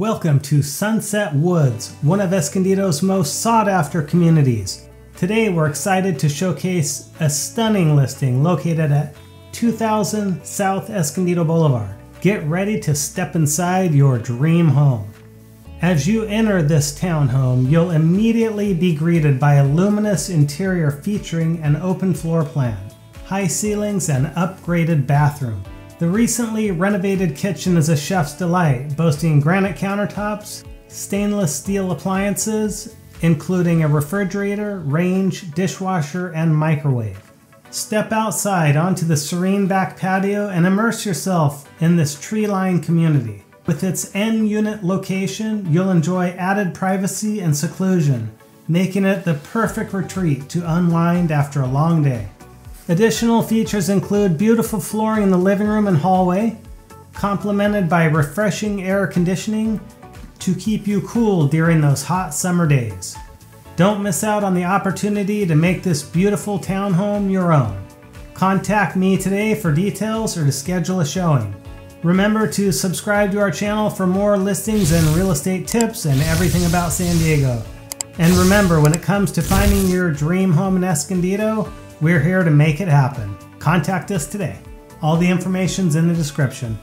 Welcome to Sunset Woods, one of Escondido's most sought-after communities. Today we're excited to showcase a stunning listing located at 2000 South Escondido Boulevard. Get ready to step inside your dream home. As you enter this townhome, you'll immediately be greeted by a luminous interior featuring an open floor plan, high ceilings, and upgraded bathroom. The recently renovated kitchen is a chef's delight, boasting granite countertops, stainless steel appliances, including a refrigerator, range, dishwasher, and microwave. Step outside onto the serene back patio and immerse yourself in this tree-lined community. With its end-unit location, you'll enjoy added privacy and seclusion, making it the perfect retreat to unwind after a long day. Additional features include beautiful flooring in the living room and hallway, complemented by refreshing air conditioning to keep you cool during those hot summer days. Don't miss out on the opportunity to make this beautiful townhome your own. Contact me today for details or to schedule a showing. Remember to subscribe to our channel for more listings and real estate tips and everything about San Diego. And remember, when it comes to finding your dream home in Escondido, we're here to make it happen. Contact us today. All the information's in the description.